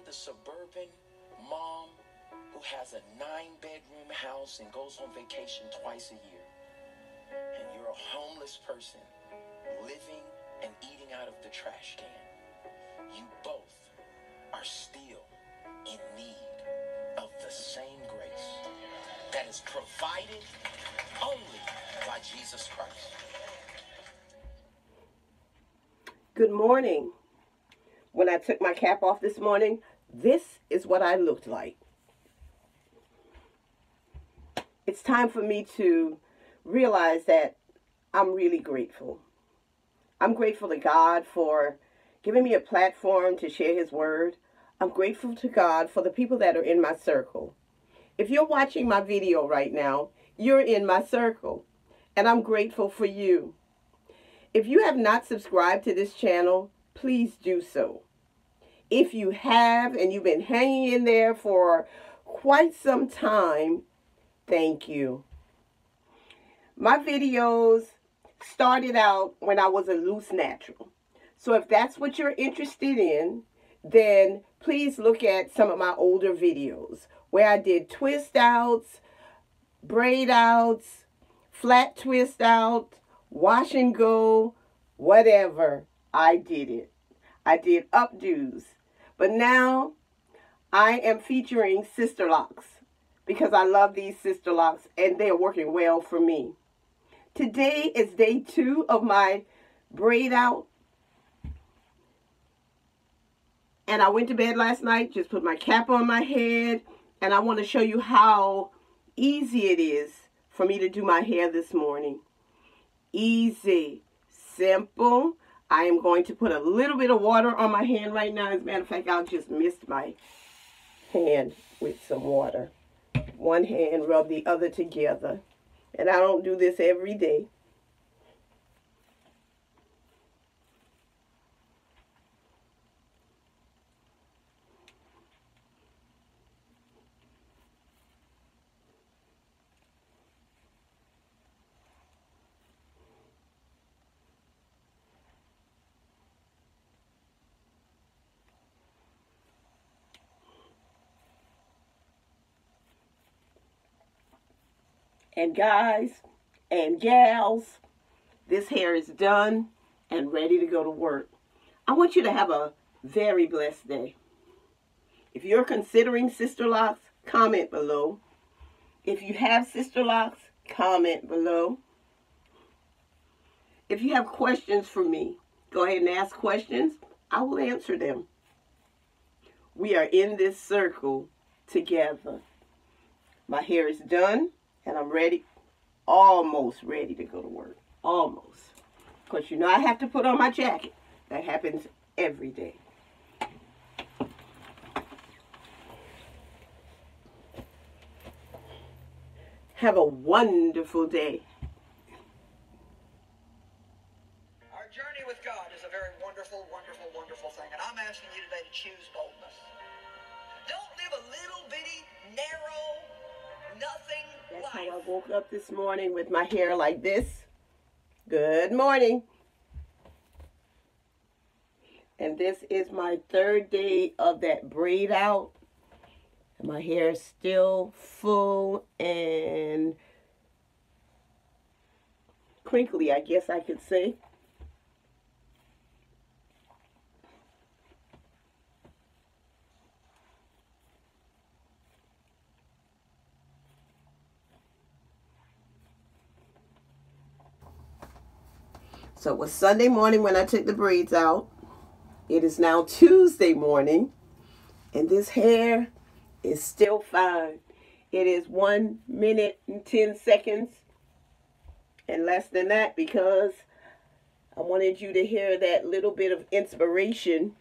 you're the suburban mom who has a 9-bedroom house and goes on vacation twice a year, and you're a homeless person living and eating out of the trash can, you both are still in need of the same grace that is provided only by Jesus Christ. Good morning. When I took my cap off this morning, this is what I looked like. It's time for me to realize that I'm really grateful. I'm grateful to God for giving me a platform to share His Word. I'm grateful to God for the people that are in my circle. If you're watching my video right now, you're in my circle, and I'm grateful for you. If you have not subscribed to this channel, please do so. If you have and you've been hanging in there for quite some time, thank you. My videos started out when I was a loose natural. So if that's what you're interested in, then please look at some of my older videos where I did twist outs, braid outs, flat twist out, wash and go, whatever. I did it. I did updos. But now I am featuring Sisterlocks because I love these Sisterlocks and they are working well for me. Today is day 2 of my braid out. And I went to bed last night, just put my cap on my head, and I want to show you how easy it is for me to do my hair this morning. Easy, simple. I am going to put a little bit of water on my hand right now. As a matter of fact, I just mist my hand with some water. One hand, rub the other together. And I don't do this every day. And guys and gals, this hair is done and ready to go to work. I want you to have a very blessed day. If you're considering Sisterlocks, comment below. If you have Sisterlocks, comment below. If you have questions for me, go ahead and ask questions. I will answer them. We are in this circle together. My hair is done. And I'm ready, almost ready to go to work. Almost. Because you know I have to put on my jacket. That happens every day. Have a wonderful day. Our journey with God is a very wonderful, wonderful, wonderful thing. And I'm asking you today to choose boldness. Don't live a little bitty, narrow, nothing. That's how I woke up this morning with my hair like this. Good morning. And this is my 3rd day of that braid out. And my hair is still full and crinkly, I guess I could say. So it was Sunday morning when I took the braids out. It is now Tuesday morning, and this hair is still fine. It is 1 minute and 10 seconds, and less than that because I wanted you to hear that little bit of inspiration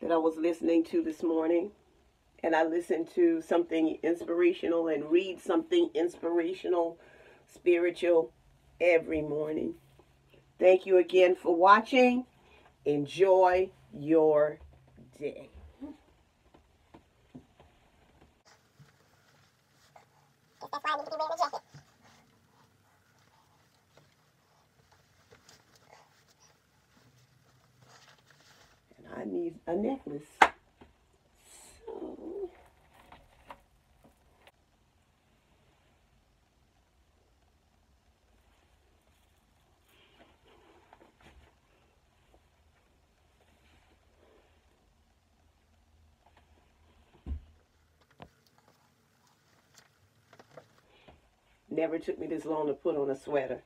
that I was listening to this morning. And I listened to something inspirational and read something inspirational, spiritual, every morning. Thank you again for watching. Enjoy your day. That's why I need to be wearing a jacket. And I need a necklace. Never took me this long to put on a sweater.